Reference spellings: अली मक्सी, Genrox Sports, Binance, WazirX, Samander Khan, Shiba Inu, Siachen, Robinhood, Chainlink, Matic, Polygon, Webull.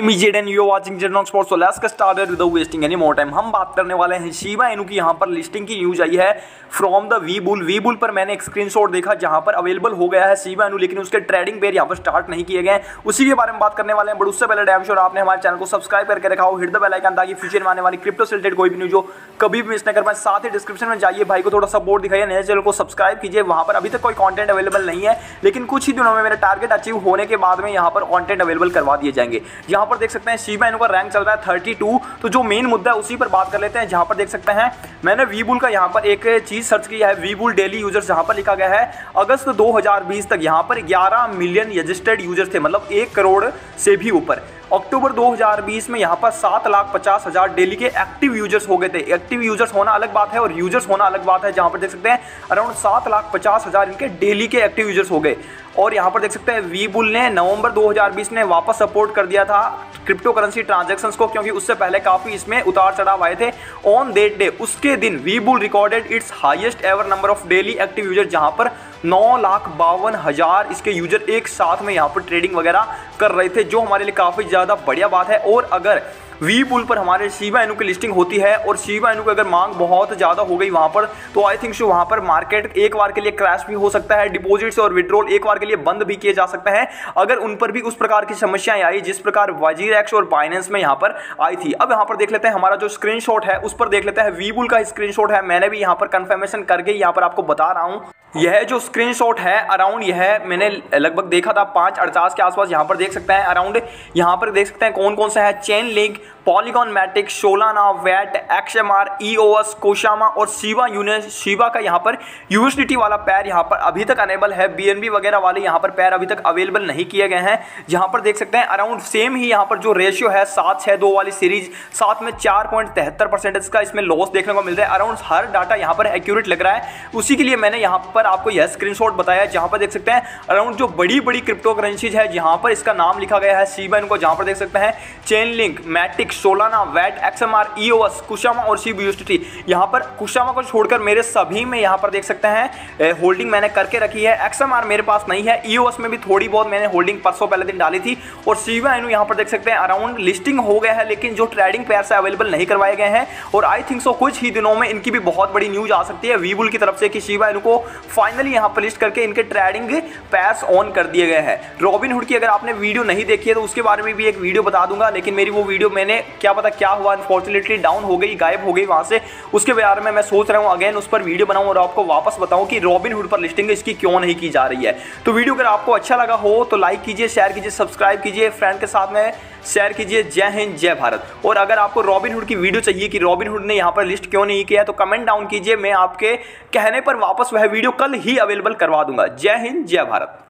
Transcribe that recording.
Immediate and you are watching Genrox Sports, so let's get started without wasting any more time। हम बात करने वाले हैं Shiba Inu की। यहाँ पर लिस्टिंग की न्यूज आई है फ्रॉम द वीबुल। वीबुल पर मैंने एक स्क्रीनशॉट देखा जहाँ पर अवेलेबल हो गया है शिबा इनू, लेकिन उसके ट्रेडिंग पेयर यहाँ पर स्टार्ट नहीं किए गए, उसी के बारे में बात करने वाले हैं। बट उससे पहले डैम श्योर आपने हमारे चैनल को सब्सक्राइब करके रखा हो, हिट द बेल आइकन ताकि फ्यूचर में आने वाली क्रिप्टो से रिलेटेड कोई भी न्यूज हो कभी भी मिस न कर पाए। साथ ही डिस्क्रिप्शन में जाइए, भाई को थोड़ा सपोर्ट दिखाइए, नए चैनल को सब्सक्राइब कीजिए। वहाँ पर अभी तक कोई कॉन्टेंट अवेलेबल नहीं है, लेकिन कुछ ही दिनों में मेरा टारगेट अचीव होने के बाद में यहाँ पर कॉन्टेंट अवेलेबल करवा दिए जाएंगे। यहाँ पर देख सकते हैं शिबा इनू का रैंक चल रहा है 32। तो जो मेन मुद्दा है उसी पर बात कर लेते हैं। जहां पर देख सकते हैं मैंने वीबुल का यहाँ पर एक चीज सर्च किया है, वीबुल डेली यूजर्स। जहां पर लिखा गया है अगस्त 2020 तक यहाँ पर 11 मिलियन रजिस्टर्ड यूजर्स थे, मतलब 1 करोड़ से भी ऊपर। अक्टूबर 2020 में यहाँ पर 7,50,000 डेली के एक्टिव यूजर्स हो गए थे। एक्टिव यूजर्स होना अलग बात है और यूजर्स होना अलग बात है। जहाँ पर देख सकते हैं अराउंड 7,50,000 इनके डेली के एक्टिव यूजर्स हो गए। और यहाँ पर देख सकते हैं वीबुल ने नवंबर 2020 में वापस सपोर्ट कर दिया था क्रिप्टो करेंसी ट्रांजैक्शंस को, क्योंकि उससे पहले काफ़ी इसमें उतार चढ़ाव आए थे। ऑन दैट डे, उसके दिन Weibull recorded its highest ever number of daily active user, जहां पर 9,52,000 इसके यूजर एक साथ में यहाँ पर ट्रेडिंग वगैरह कर रहे थे, जो हमारे लिए काफ़ी ज़्यादा बढ़िया बात है। और अगर वीबुल पर हमारे शिबा इनू की लिस्टिंग होती है और शिबा इनू की अगर मांग बहुत ज़्यादा हो गई वहाँ पर, तो आई थिंक सो वहाँ पर मार्केट एक बार के लिए क्रैश भी हो सकता है। डिपॉजिट्स और विड्रॉल एक बार के लिए बंद भी किए जा सकते हैं अगर उन पर भी उस प्रकार की समस्याएं आई जिस प्रकार WazirX और Binance में यहाँ पर आई थी। अब यहाँ पर देख लेते हैं हमारा जो स्क्रीनशॉट है उस पर देख लेते हैं। वीबुल का स्क्रीनशॉट है, मैंने भी यहाँ पर कंफर्मेशन करके यहाँ पर आपको बता रहा हूँ। यह जो स्क्रीनशॉट है अराउंड, यह मैंने लगभग देखा था 5:48 के आसपास। यहाँ पर देख सकते हैं अराउंड, यहाँ पर देख सकते हैं कौन कौन सा है। Chainlink, Polygon, Matic, Solana, VAT, XMR, EOS, कोशामा और शिबा यूनिट। शिबा का यहाँ पर यूएसडीटी वाला पैर यहाँ पर अभी तक अनेबल है। बीएनबी वगैरह वाले यहाँ पर पैर अभी तक अवेलेबल नहीं किए गए हैं। यहाँ पर देख सकते हैं अराउंड सेम ही यहाँ पर जो रेशियो है 7-6-2 वाली सीरीज, साथ में 4.73% इसका इसमें लॉस देखने को मिल रहा है। अराउंड हर डाटा यहाँ पर एक्यूरेट लग रहा है, उसी के लिए मैंने यहाँ पर आपको यह स्क्रीनशॉट बताया। जहाँ पर देख सकते हैं अराउंड जो बड़ी बड़ी क्रिप्टो करेंसीज है यहाँ पर इसका नाम लिखा गया है शिबा इनको। जहाँ पर देख सकते हैं Chainlink, Matic, Solana, VAT, XMR, EOS, Kusama और शिबा यूएसडीटी। यहां पर कुशामा को छोड़कर मेरे सभी में यहां पर देख सकते हैं होल्डिंग मैंने करके रखी है। एक्सएमआर मेरे पास नहीं है, ईओएस में भी थोड़ी बहुत मैंने होल्डिंग परसों पहले दिन डाली थी। और शिबा इनू यहां पर देख सकते हैं अराउंड लिस्टिंग हो गया है, लेकिन जो ट्रेडिंग पेयर से अवेलेबल नहीं करवाए गए हैं। और आई थिंक सो कुछ ही दिनों में इनकी भी बहुत बड़ी न्यूज आ सकती है वीबुल की तरफ से कि शिबा इनू को फाइनली यहां पर लिस्ट करके इनके ट्रेडिंग पेयर्स ऑन कर दिए गए हैं। रॉबिनहुड की अगर आपने वीडियो नहीं देखी है तो उसके बारे में भी एक वीडियो बता दूंगा, लेकिन मेरी वो वीडियो मैंने क्या पता क्या हुआ, अनफॉर्चुनेटली डाउन हो गई, गायब हो गई वहां से। उसके बारे में मैं सोच रहा हूं अगेन उस पर वीडियो बनाऊं और आपको वापस बताऊं कि रॉबिनहुड पर लिस्टिंग इसकी क्यों नहीं की जा रही है। तो वीडियो अगर आपको अच्छा लगा हो तो लाइक कीजिए, शेयर कीजिए, सब्सक्राइब कीजिए, फ्रेंड के साथ में शेयर कीजिए। जय हिंद, जय भारत। और अगर आपको रॉबिनहुड की वीडियो चाहिए कि रॉबिनहुड ने यहाँ पर लिस्ट क्यों नहीं किया, तो कमेंट डाउन कीजिए, मैं आपके कहने पर वापस वह वीडियो कल ही अवेलेबल करवा दूंगा। जय हिंद, जय भारत।